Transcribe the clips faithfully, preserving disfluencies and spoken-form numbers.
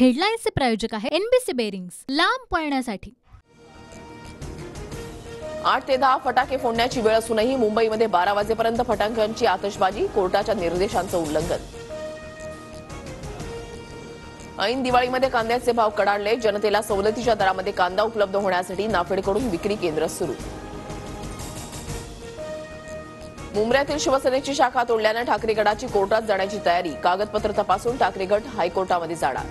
Headlines से प्रायोजक है एनबीसी बेअरिंग्स लांब पळण्यासाठी। आठ ते दहा फटाके फोडण्याची वेळ असूनही मुंबईमध्ये बारा वाजेपर्यंत फटाक्यांची आतषबाजी, कोर्टाच्या निर्देशांचं उल्लंघन। ऐन दिवाळीमध्ये कांद्याचे भाव कडाडले, जनतेला सवलतीच्या दरामध्ये कांदा उपलब्ध होण्यासाठी नाफेडकडून विक्री केंद्र सुरू। मुंबईतील शिवसेनेची शाखा तोडल्यानं ठाकरेगडाची कोर्टात जाण्याची तयारी, कागदपत्र तपासून ठाकरेगट हायकोर्टामध्ये जाणार।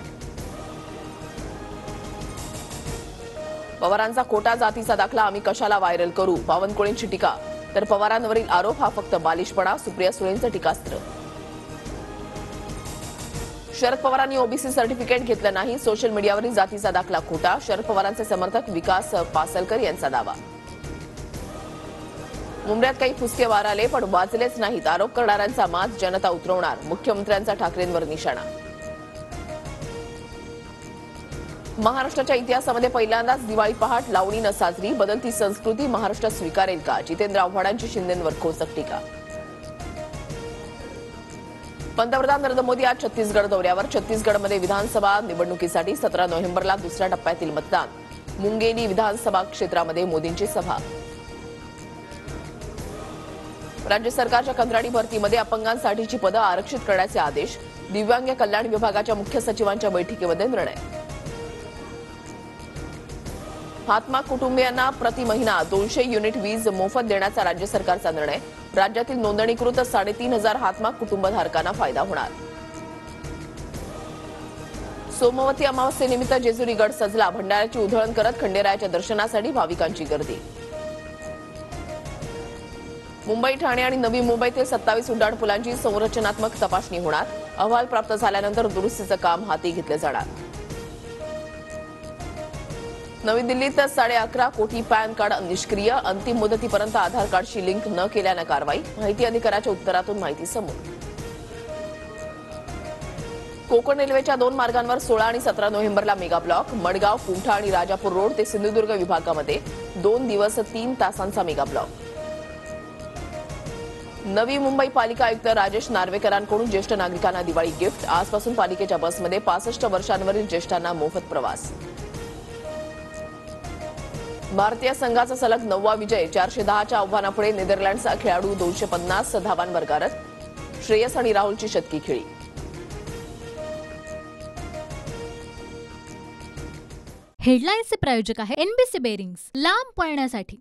पवारांचा खोटा जातीचा दाखला आम्ही कशाला व्हायरल करू, बावनकुळेंची टीका। तर पवारांवरील आरोप हा फक्त बालिशपणा, सुप्रिया सुळेंचं टीकास्त्र। शरद पवारांनी ओबीसी सर्टिफिकेट घेतलं नाही, सोशल मीडियावरील जातीचा दाखला खोटा, शरद पवारांचे समर्थक विकास पासलकर यांचा दावा। मुंबईत काही फुसके वाराले पण वाचलेच नाहीत, आरोप करणाऱ्यांचा माज जनता उतरवणार, मुख्यमंत्र्यांचा ठाकरेंवर निशाणा। महाराष्ट्राच्या इतिहासामध्ये पहिल्यांदाच दिवाळी पहाट लावणी न साजरी, बदलती संस्कृती महाराष्ट्र स्वीकारेल का, जितेंद्र आव्हाडांची शिंदेंवर खोचक टीका। पंतप्रधान नरेंद्र मोदी आज छत्तीसगड दौऱ्यावर, छत्तीसगडमध्ये विधानसभा निवडणुकीसाठी सतरा नोव्हेंबरला दुसऱ्या टप्प्यातील मतदान, मुंगेली विधानसभा क्षेत्रामध्ये मोदींची सभा। राज्य सरकारच्या कंत्राटी भरतीमध्ये अपंगांसाठीची पदं आरक्षित करण्याचे आदेश, दिव्यांग कल्याण विभागाच्या मुख्य सचिवांच्या बैठकीमध्ये निर्णय। हातमाग कुटुंबियांना प्रति महिना दोनशे युनिट वीज मोफत देण्याचा राज्य सरकारचा निर्णय, राज्यातील नोंदणीकृत साडेतीन हजार हातमाग कुटुंबधारकांना फायदा होणार। सोमवती अमावस्येनिमित्त जेजुरी गड सजला, भंडाऱ्याची उधळण करत खंडेरायाच्या दर्शनासाठी भाविकांची गर्दी। मुंबई, ठाणे आणि नवी मुंबईतील सत्तावीस उड्डाणपुलांची संरचनात्मक तपासणी होणार, अहवाल प्राप्त झाल्यानंतर दुरुस्तीचं काम हाती घेतलं जाणार। नवी दिल्लीत साढ़े अकरा कोटी पॅन कार्ड निष्क्रिय, अंतिम मुदतीपर्यंत आधार कार्डशी लिंक न केल्याने कारवाई, माहिती अधिकाराच्या उत्तरातून माहिती समोर। कोकण रेल्वेच्या दोन मार्गांवर सोळा आणि सतरा नोव्हेंबरला मेगा ब्लॉक, मडगाव, कुमठा आणि राजापूर रोड ते सिंधुदुर्ग विभागामध्ये दोन दिवस तीन तासांचा मेगा ब्लॉक। नवी मुंबई पालिका आयुक्त राजेश नार्वेकरांकडून ज्येष्ठ नागरिकांना दिवाळी गिफ्ट, आजपासून पालिकेच्या बसमध्ये पासष्ट वर्षांवरील ज्येष्ठांना मोफत प्रवास। भारतीय संघाचा सलग नववा विजय, चारशे दहाच्या आव्हानापुढे नेदरलँडचा खेळाडू दोनशे पन्नास धावांवर गारत, श्रेयस आणि राहुलची शतकी खेळी। हेडलाईन्सचे प्रायोजक आहे एनबीसी बेअरिंग्स लांब पळण्यासाठी।